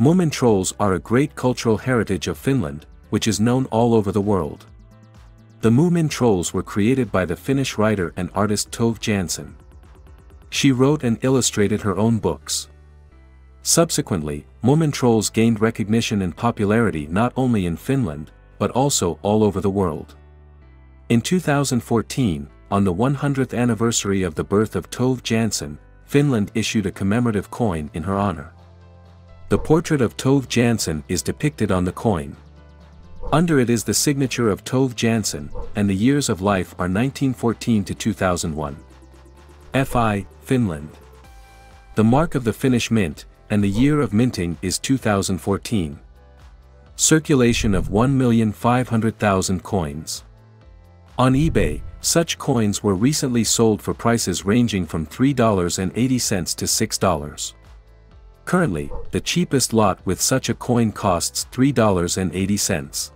Moomin trolls are a great cultural heritage of Finland, which is known all over the world. The Moomin trolls were created by the Finnish writer and artist Tove Jansson. She wrote and illustrated her own books. Subsequently, Moomin trolls gained recognition and popularity not only in Finland, but also all over the world. In 2014, on the 100th anniversary of the birth of Tove Jansson, Finland issued a commemorative coin in her honor. The portrait of Tove Jansson is depicted on the coin. Under it is the signature of Tove Jansson, and the years of life are 1914 to 2001. FI, Finland. The mark of the Finnish mint, and the year of minting is 2014. Circulation of 1,500,000 coins. On eBay, such coins were recently sold for prices ranging from $3.80 to $6. Currently, the cheapest lot with such a coin costs $3.80.